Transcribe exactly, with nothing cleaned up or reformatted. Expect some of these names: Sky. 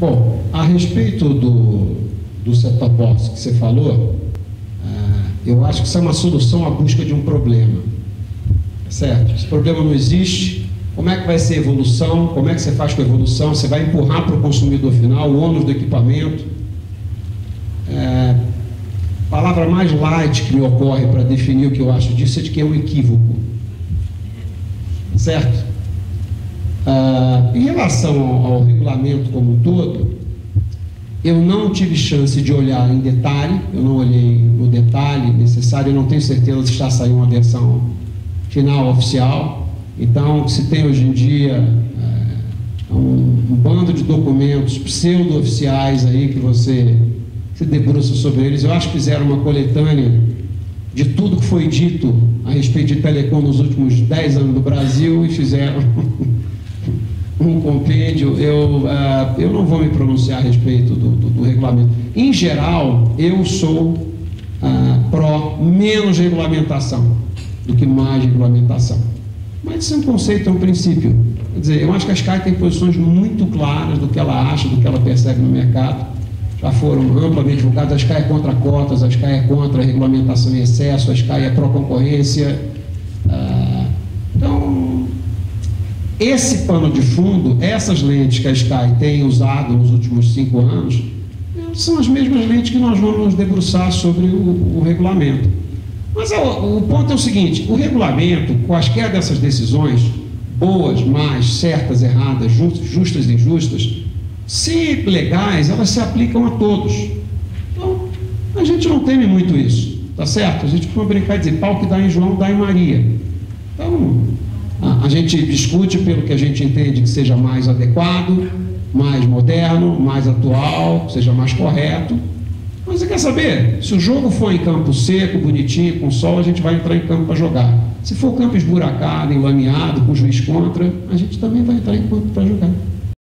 Bom, a respeito do, do setup box que você falou, ah, eu acho que isso é uma solução à busca de um problema, certo? Esse problema não existe, como é que vai ser a evolução, como é que você faz com a evolução, você vai empurrar para o consumidor final o ônus do equipamento. É, a palavra mais light que me ocorre para definir o que eu acho disso é de que é um equívoco, certo? Ah, em relação ao, ao regulamento como um todo, eu não tive chance de olhar em detalhe, eu não olhei no detalhe necessário, eu não tenho certeza se já saiu uma versão final oficial. Então, se tem hoje em dia é, um, um bando de documentos pseudo-oficiais aí que você se debruça sobre eles. Eu acho que fizeram uma coletânea de tudo que foi dito a respeito de telecom nos últimos dez anos do Brasil e fizeram um compêndio. Eu, uh, eu não vou me pronunciar a respeito do, do, do regulamento. Em geral, eu sou uh, pró menos regulamentação do que mais regulamentação. Mas isso é um conceito, é um princípio. Quer dizer, eu acho que a Sky tem posições muito claras do que ela acha, do que ela percebe no mercado. Já foram amplamente divulgadas, a Sky é contra cotas, a Sky é contra a regulamentação em excesso, a Sky é pró-concorrência. Ah, então, esse pano de fundo, essas lentes que a Sky tem usado nos últimos cinco anos, são as mesmas lentes que nós vamos nos debruçar sobre o, o regulamento. Mas o, o ponto é o seguinte, o regulamento, quaisquer dessas decisões, boas, más, certas, erradas, justas e injustas, se legais, elas se aplicam a todos. Então, a gente não teme muito isso, tá certo? A gente costuma brincar e dizer, pau que dá em João, dá em Maria. Então, a, a gente discute pelo que a gente entende que seja mais adequado, mais moderno, mais atual, seja mais correto. Mas você quer saber? Se o jogo for em campo seco, bonitinho, com sol, a gente vai entrar em campo para jogar. Se for campo esburacado, enlameado, com juiz contra, a gente também vai entrar em campo para jogar.